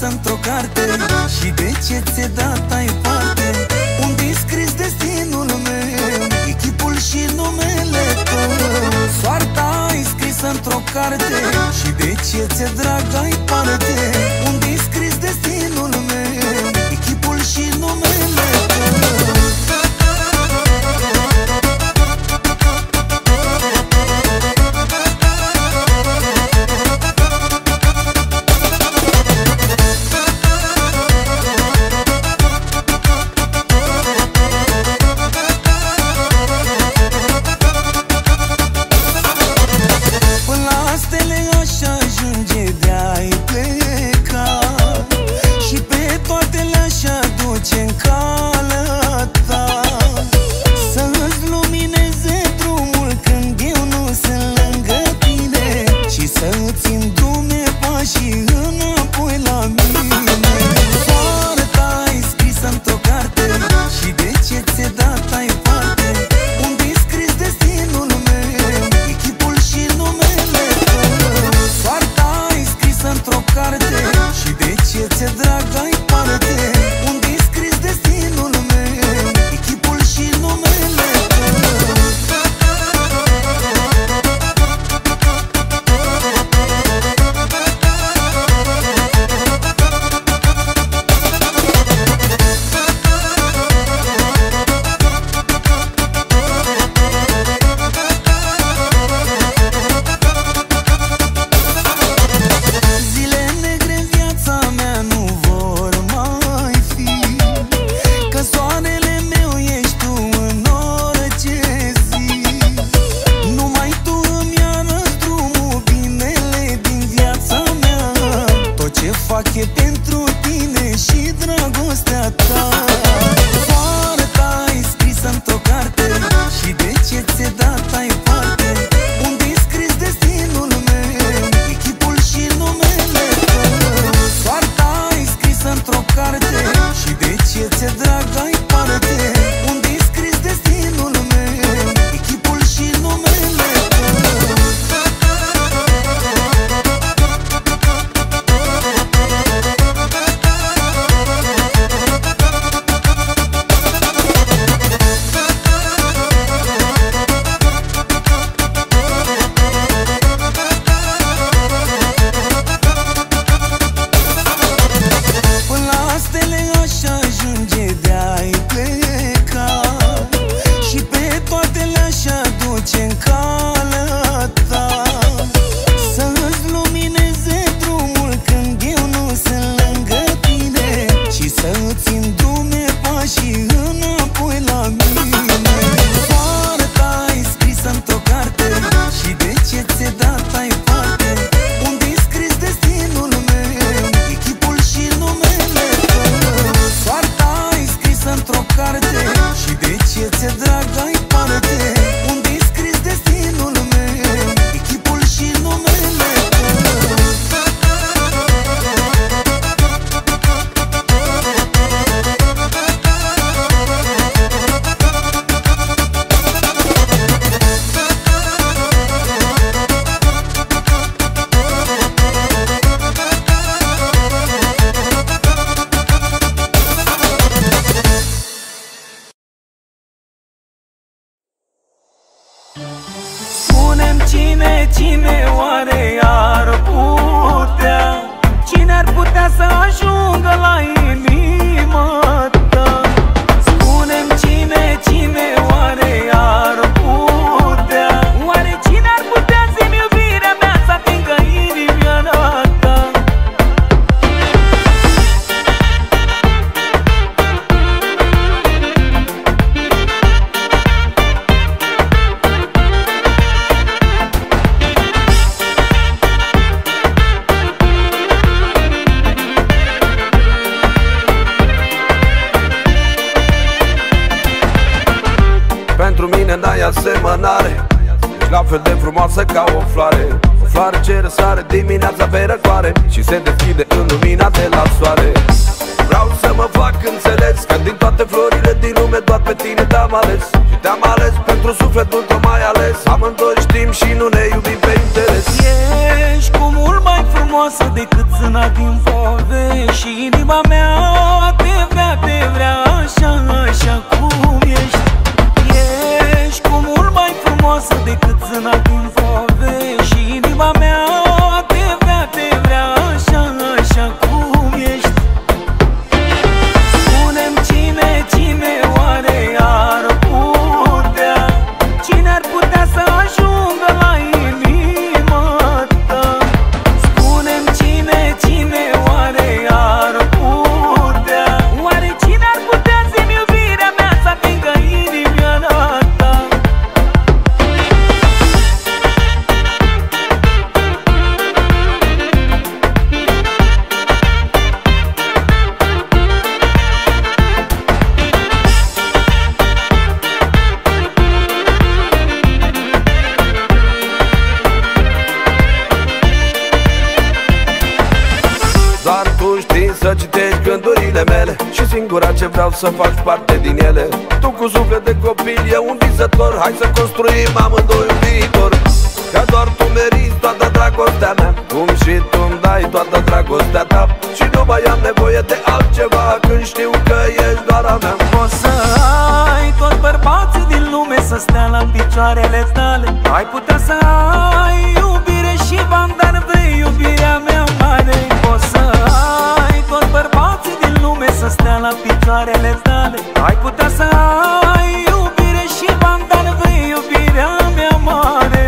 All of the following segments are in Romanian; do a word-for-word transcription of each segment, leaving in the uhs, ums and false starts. scris într-o carte. Și de ce ți-e dat ai parte? Unde-i scris destinul meu, echipul și numele tău? Soarta ai scris într-o carte. Și de ce ți-e drag ai parte? Unde-i scris destinul meu, echipul și numele tău? Amândoi știm și nu ne iubim pe interes. Ești cu mult mai frumos frumoasă decât sâna din povești. Și inima mea te vrea, te vrea așa, așa cum ești. Ești cu mult mai frumoasă decât sâna din povești. Și inima mea te vrea, te vrea așa, așa cum ești. Spune-mi cine, cine oare ar putea, cine ar putea să ajungă la inima ta? Spune-mi cine, cine oare ar putea, oare cine ar putea zi-mi iubirea mea să atingă inima ta? Doar tu știi să citești gândurile mele și singura ce vreau să faci parte din ele. Tu cu suflet de copil, eu un visător, hai să construim amândoi un viitor. Că doar tu meriți toată dragostea mea, cum și tu-mi dai toată dragostea ta. Și nu mai am nevoie de altceva când știu că ești doar a mea. O să ai toți bărbații din lume să stea la picioarele tale. Ai putea să ai iubire și bani, dar vrei iubirea mea mare. O să ai toți bărbații din lume să stea la picioarele tale. Ai putea să ai iubire și bani, dar vrei iubirea mea mare.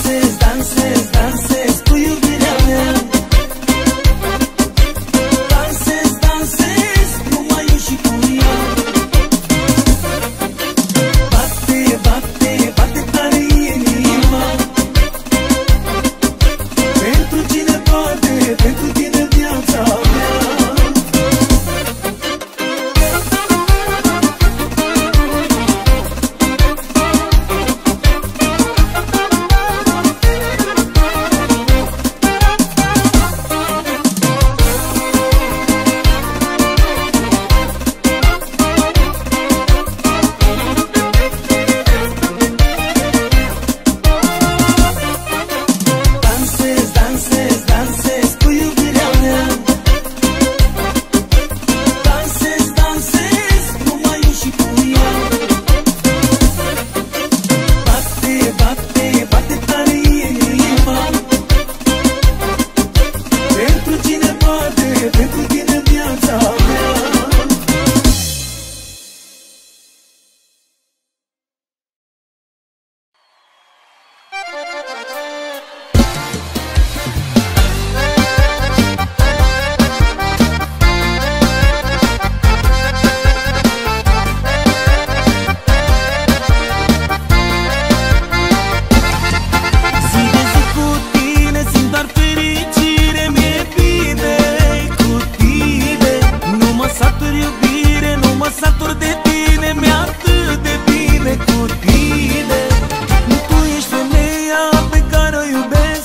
Danses, danses, danses.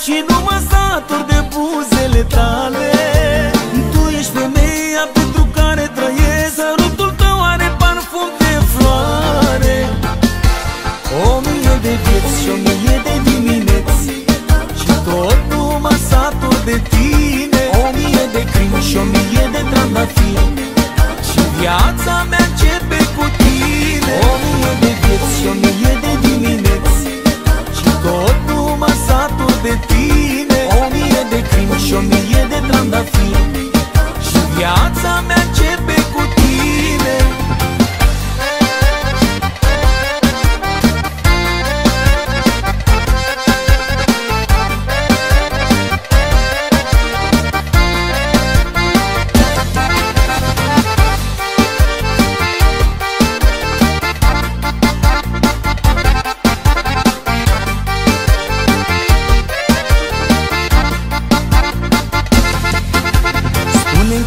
și nu mă satur de buzele tale. Tu ești femeia pentru care trăiesc, sărutul tău are parfum de floare. O mie de vieți și o mie de dimineți, și tot nu mă satur de tine. O mie de crini și o mie de trandafiri, și viața mea începe cu tine. O mie de vieți și o mie de dimineți, și tot nu mă satur de tine. O mie de crini și o mie de trandafiri, și viața mea începe cu tine.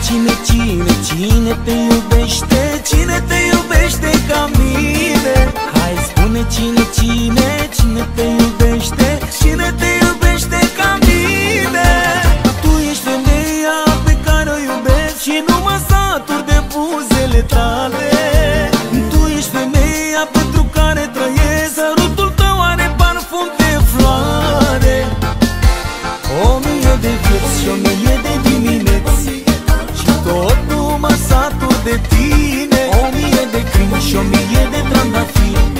Cine, cine, cine te iubește? Cine te iubește ca mine? Hai spune cine, cine, cine te iubește? Cine te iubește ca mine? Tu ești femeia pe care o iubesc și nu mă satur de buzele tale. Tu ești femeia pentru care trăiesc, sărutul tău are parfum de floare. O mie de vieți și o mie de dimineți, tot nu mă satur de tine. O mie de crini și o mie de trandafiri,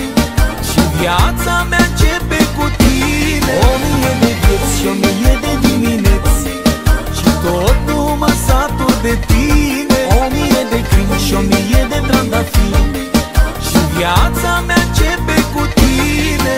și viața mea începe cu tine. O mie de vieți și o mie de dimineți, și tot nu mă satur de tine. O mie de crini și o mie de trandafiri, și viața mea începe cu tine.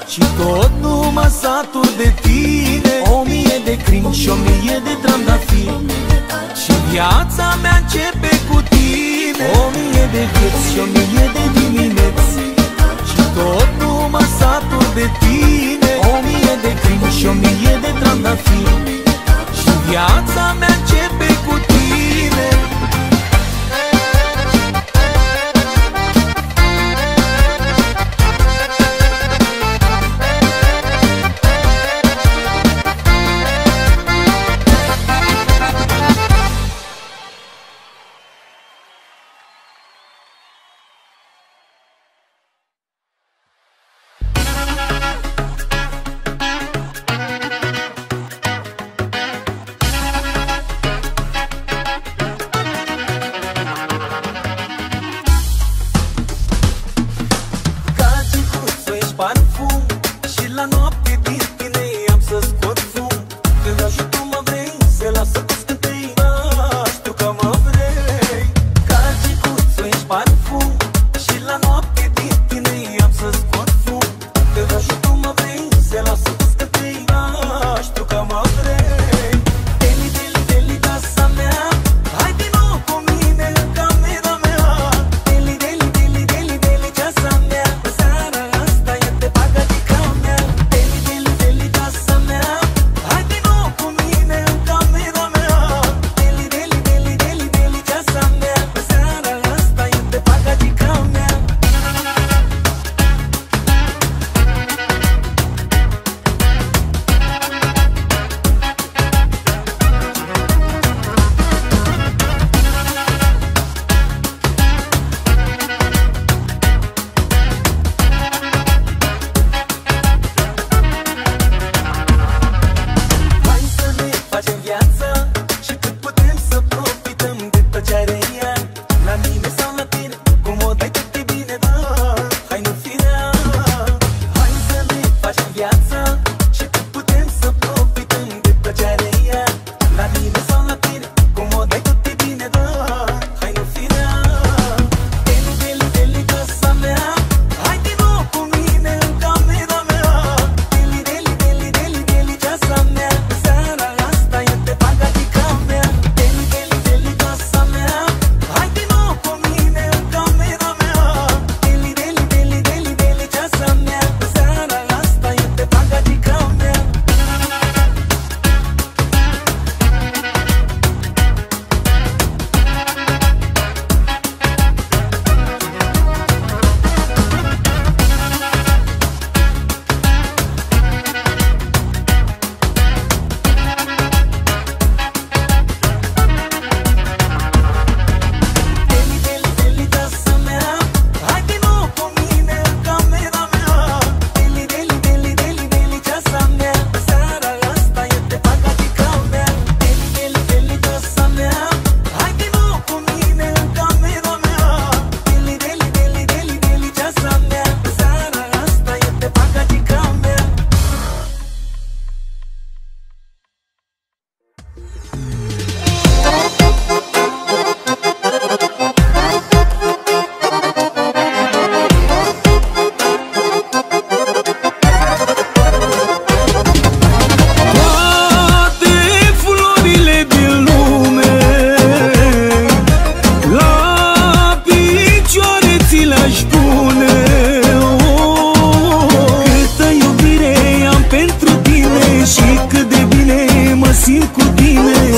Și tot nu mă satur de tine. O mie de crini și o mie de trandafiri, și viața mea începe cu tine. O mie de vieți și o mie de dimineți, și tot nu mă satur de tine. O mie de crini și o mie de trandafiri, și viața mea începe cu tine.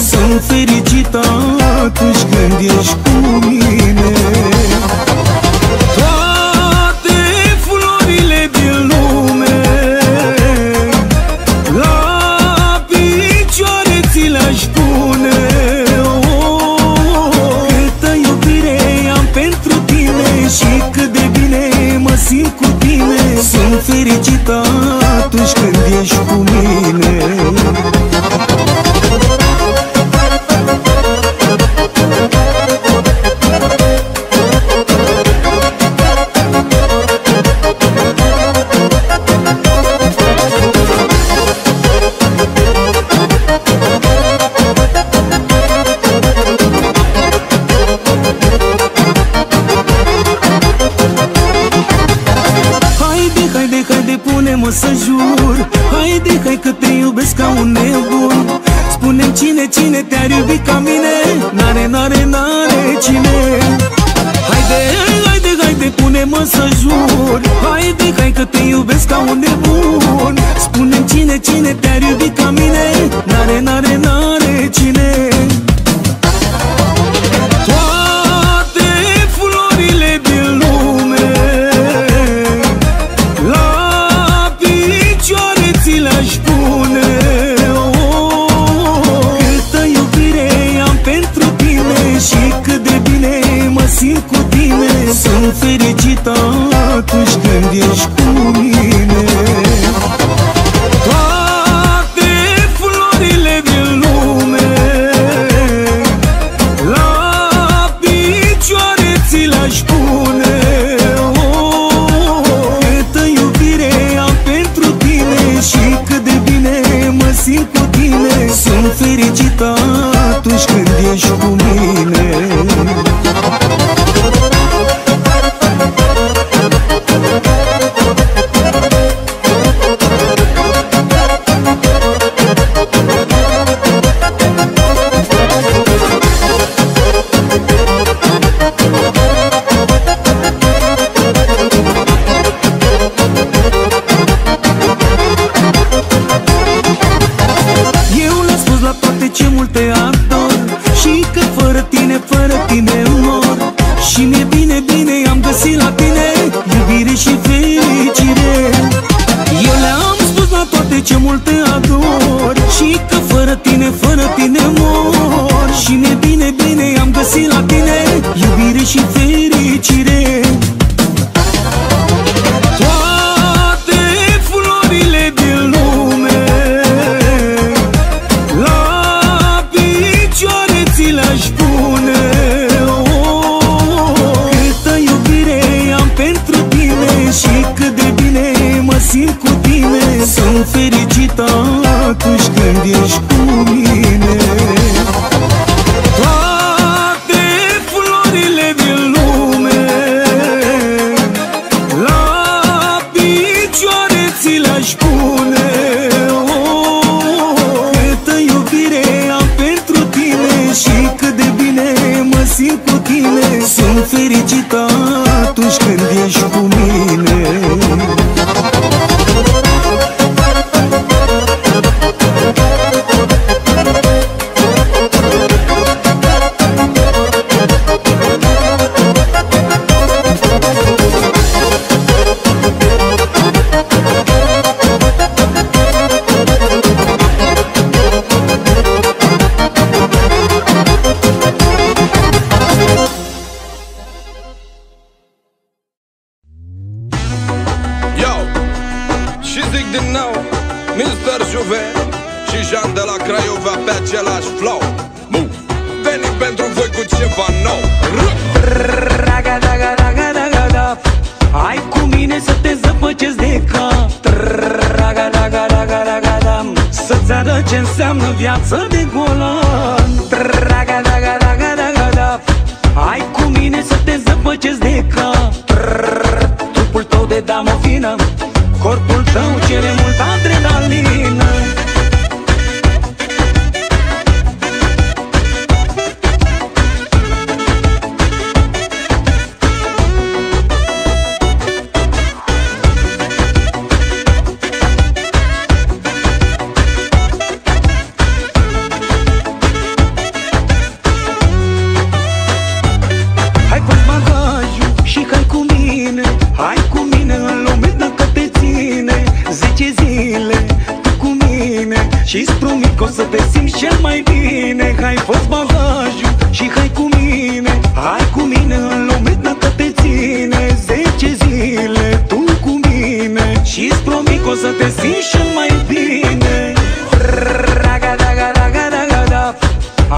sunt fericită atunci când ești cu mine. Toate florile din lume la picioare ți le-aș pune. Câtă iubire am pentru tine și cât de bine mă simt cu tine. Sunt fericită atunci când ești cu mine. Pune-mă să jur, haide, hai că te iubesc ca un nebun. Spune-mi cine, cine te-ar iubi ca mine? N-are, n-are, n-are cine. Haide, haide, haide, pune-mă să jur, haide, hai că te iubesc ca un nebun. Spune-mi cine, cine te-ar iubi ca mine? N-are, n-are, n-are cine. Sunt fericită atunci când ești cu mine. Toate florile din lume la picioare ți le-aș pune. Câtă iubire am pentru tine și cât de bine mă simt cu tine. Sunt fericită atunci când ești cu mine. Ce mult te ador și că fără tine, fără tine mor. Și mi-e bine, bine, am găsit la tine iubire și fericire. Eu le-am spus la toate ce mult te ador și că fără tine, fără tine mor. Și mi-e bine, bine, am găsit la tine iubire și fericire. Sunt fericită atunci când ești cu mine. Toate florile din lume la picioare ți le-aș pune. Câtă iubire am pentru tine și cât de bine mă simt cu tine. Sunt fericită atunci când ești cu mine. Viață de golan, draga, draga, draga, draga, da. Hai cu mine să te zăpăcesc de cap. Trupul tău de damofină, corpul tău cere multă adrenalină. mic, o să te simți cel mai bine. Hai, fă-ți bagajul și hai cu mine. Hai cu mine în lume dacă te ține. Zece zile tu cu mine și-ți promit că o să te simți cel mai bine. Raga, raga, raga, raga, da.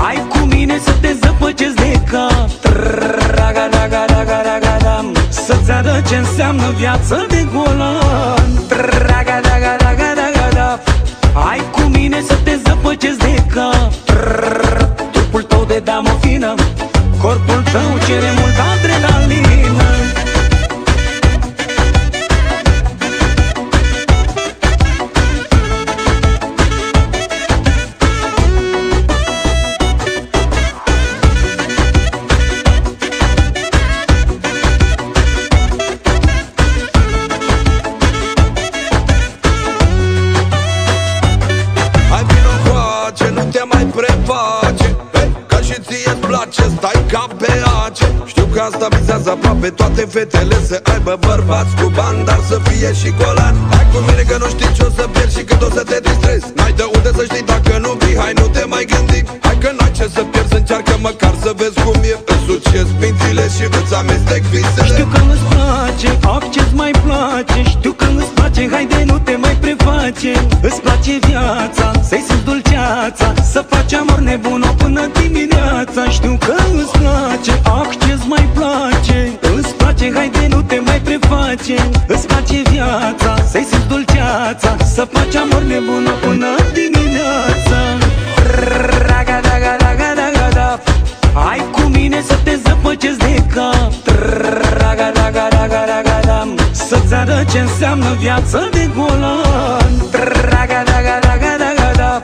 Hai cu mine să te zăpăcesc de cap. Raga, raga, raga, raga, da. Să-ți arăt ce înseamnă viață de golan. Raga, raga, raga, raga, da. Hai cu mine să te zăpăcesc de cap. Trupul tău de damă fină, corpul tău cere mult adrenalină. Asta vizează aproape toate fetele, să aibă bărbați cu bani, dar să fie și colan. Hai cu mine că nu știi ce o să pierzi și cât o să te distrezi. N-ai de unde să știi dacă nu vii, hai nu te mai gândi. Hai că n-ai ce să pierzi, încearcă măcar să vezi cum e. Îți suciezi mințile și îți amestec visele. Știu că nu-ți place, fac ce-ți mai place. Știu că nu-ți place, haide nu te mai preface. Îți place viața, să-i simți dulceața, să faci amor nebun o până dimineața. Știu că îți place, fac ce-ți mai place. Îți place, haide, nu te mai preface. Îți place viața, să-i simți dulceața, să faci amor nebună până dimineața. Raga, raga, raga, raga, da. Hai cu mine să te zăpăcesc de cap. Raga, raga, raga, raga, da. Să-ți arăt ce înseamnă viață de golan. Raga, raga, raga, raga, da.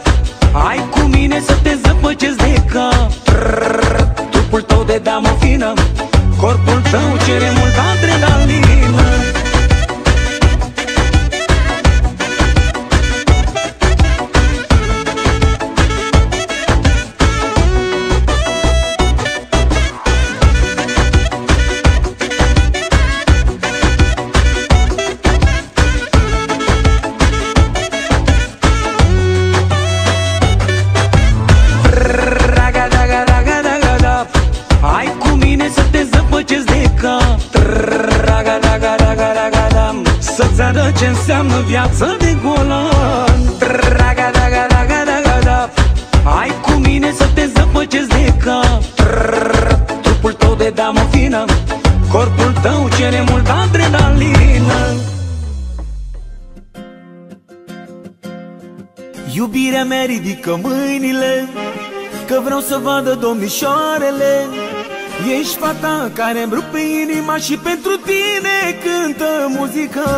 Hai cu mine să te zăpăcesc de cap. Trupul tău de damă fină, corpul tău cere mult adrenalină. Să-ți arăt ce înseamnă viață de golan. Raga, raga, raga, raga, da. Hai cu mine să te zăpăcesc de cap. Trupul tău de damă fină, corpul tău cere mult adrenalină. Iubirea mea ridică mâinile, că vreau să vadă domnișoarele. Ești fata care-mi rupe inima și pentru tine cântă muzica.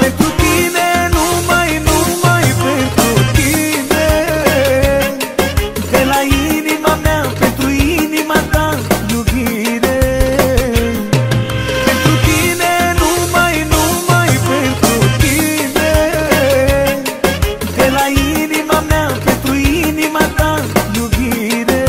Pentru tine, numai, numai pentru tine. De la inima mea, pentru inima ta, iubire. Pentru tine, numai, numai pentru tine. De la inima mea, pentru inima ta, iubire.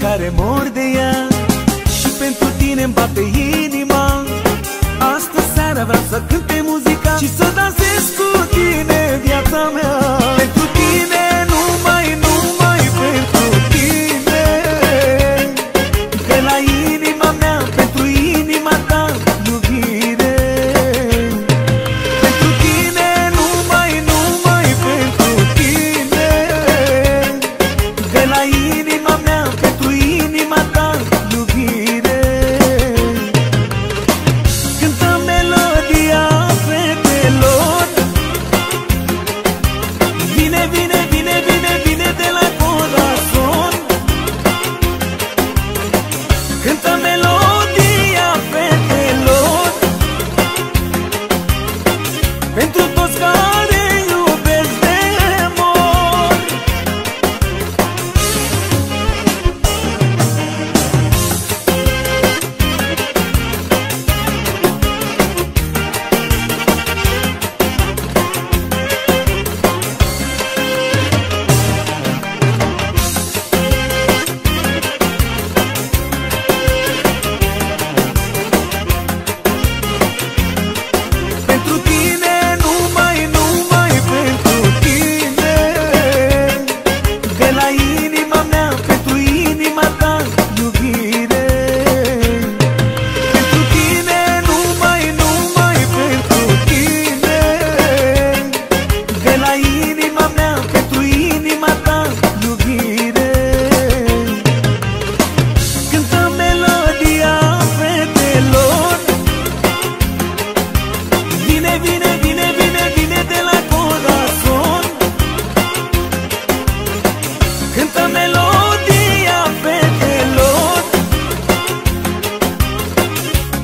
Care mor de ea și pentru tine-mi bate inima. Astă seara vreau să cânte muzica și să dansez cu tine viața mea. Pentru tine, numai, numai pentru tine. De la inima mea, pentru inima ta, iubire. Pentru tine, numai, numai pentru tine. De la inima mea, pentru inima ta, iubire. Cântă melodia fetei. toți care iubesc de mor. Pentru tine,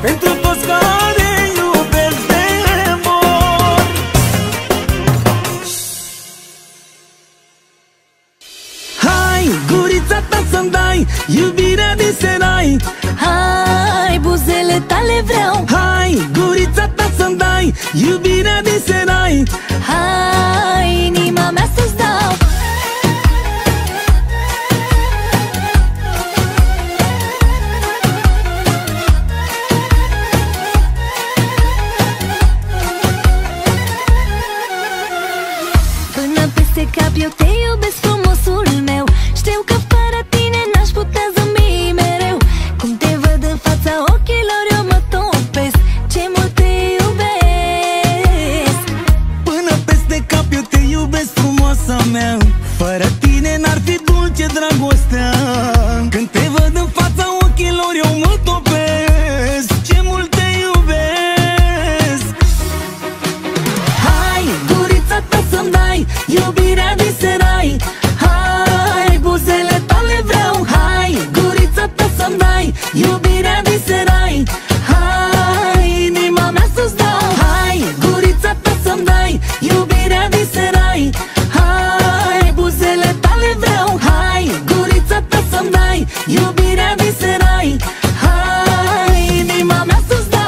pentru toți care iubesc de mor. Hai, gurița ta să-mi dai iubirea din serai. Hai, buzele tale vreau. Hai, gurița ta să-mi dai iubirea din serai. Hai, inima mea să-ți dau. Eu te iubesc, frumosul meu. Știu că fără tine n-aș putea zâmbi mereu. Cum te văd în fața ochilor, eu mă topesc. Ce mult te iubesc. Până peste cap eu te iubesc, frumoasa mea. Fără tine n-ar fi dulce dragostea. Când te văd în fața ochilor, eu mă topesc. Ce mult te iubesc. Hai, gurița ta să-mi dai iubirea din serai. Hai, buzele tale vreau. Hai, gurița ta să-mi dai iubirea din serai. Hai, inima mea să-ți dau. Hai, gurița ta să-mi dai iubirea din serai. Hai, buzele tale vreau. Hai, gurița ta să-mi dai iubirea din serai. Hai, inima mea să-ți dau.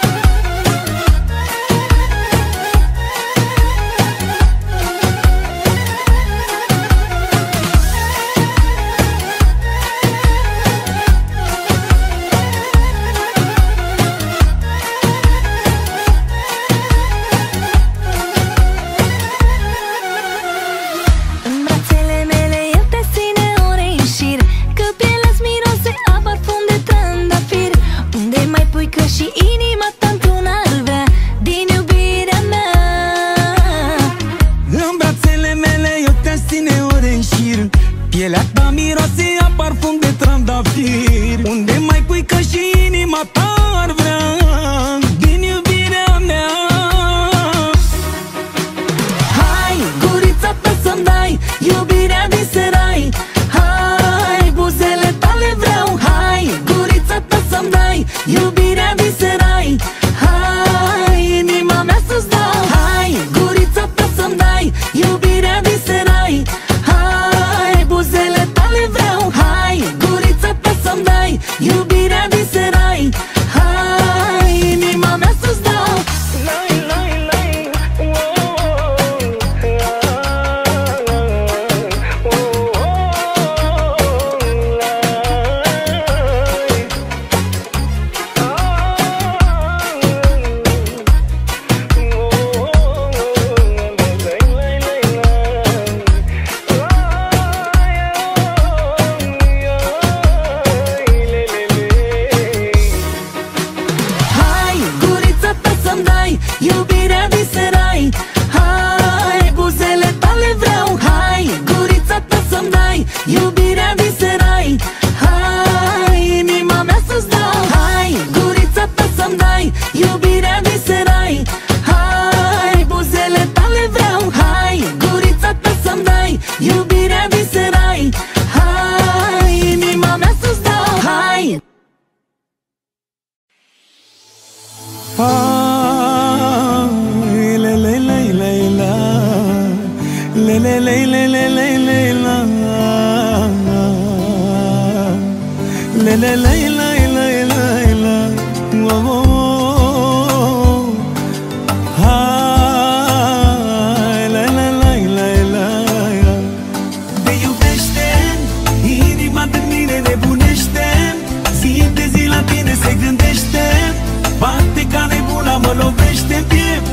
We'll be right back.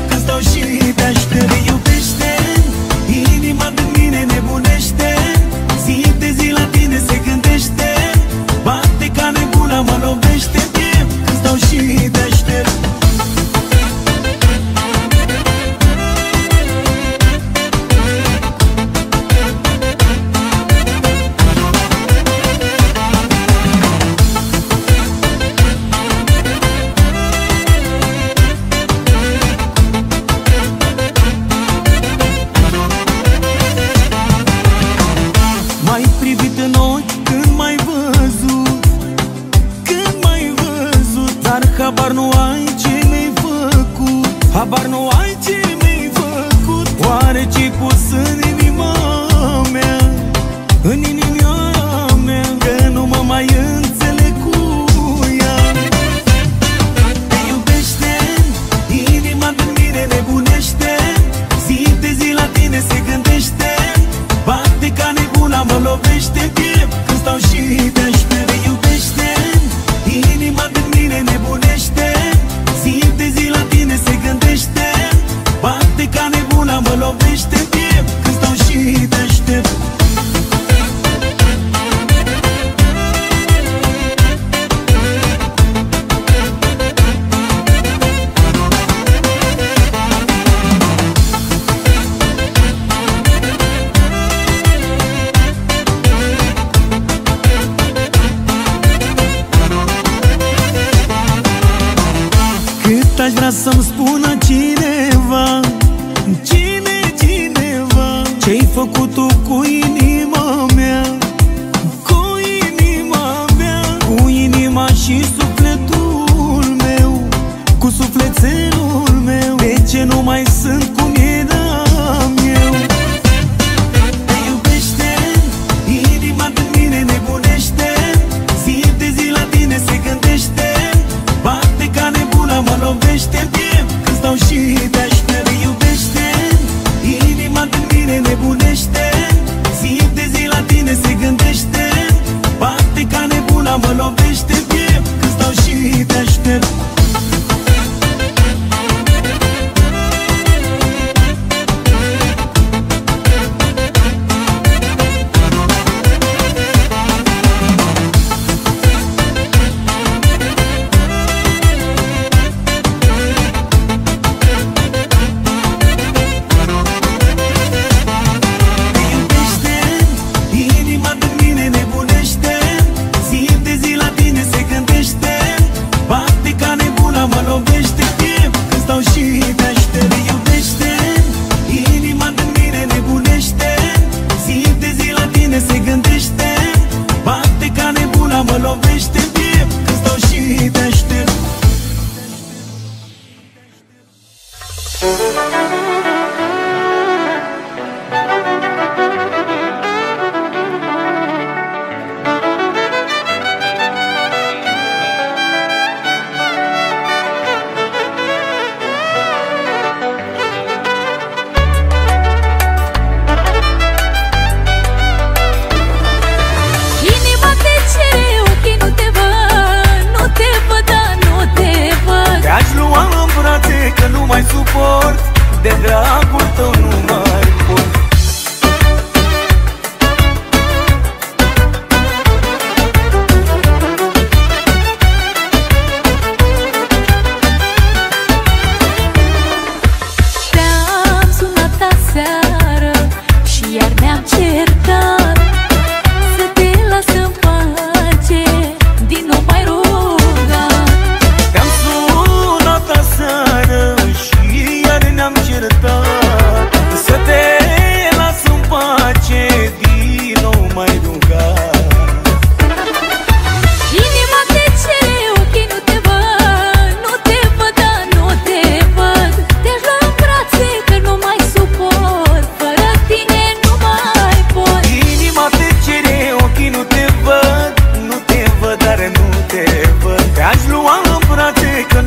Că stau și te aștept.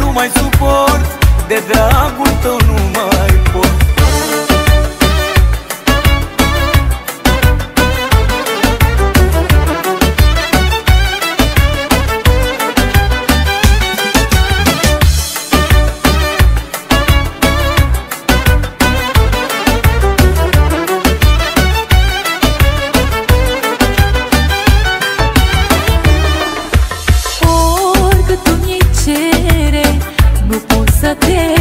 nu mai suport, de dragul tău nu mai pot. Să te